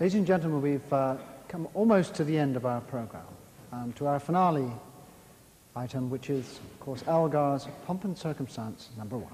Ladies and gentlemen, we've come almost to the end of our program, to our finale item, which is, of course, Elgar's Pomp and Circumstance #1.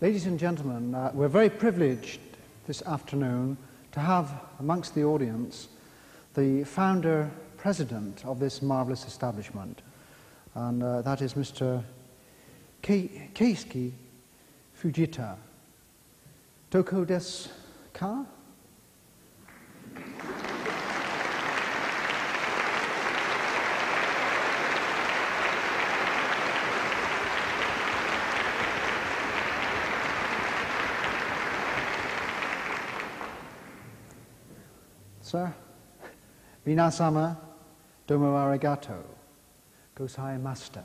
Ladies and gentlemen, we're very privileged this afternoon to have amongst the audience the founder, president of this marvellous establishment, and that is Mr. Keisuke Fujita. Doko desu ka? Sir, minasama, domo arigato, gozaimashita.